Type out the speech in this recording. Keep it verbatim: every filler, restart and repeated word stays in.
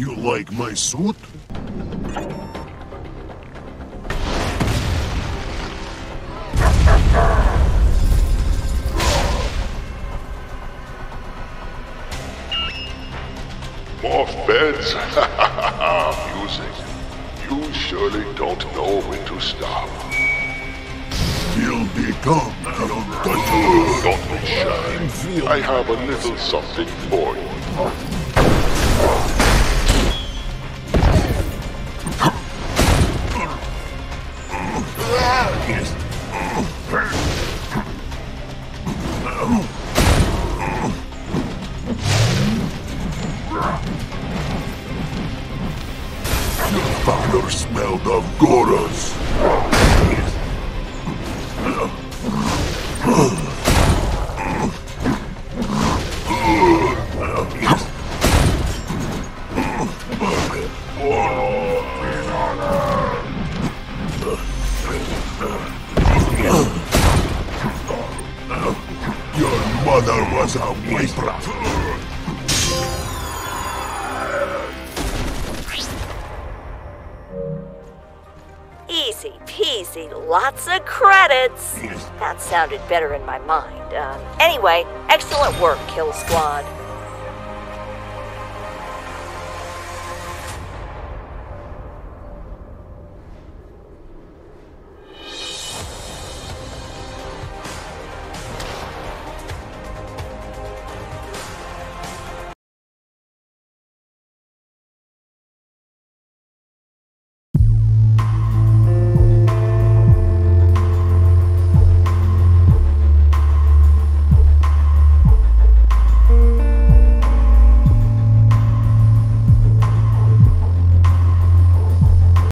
You like my suit? Off beds? Music. You surely don't know when to stop. You'll become an untouchable. Don't be shy. I have a little something for you. Smelled of goras. Your mother was a wiper. Easy peasy, lots of credits. That sounded better in my mind. Um, anyway, excellent work, Killsquad.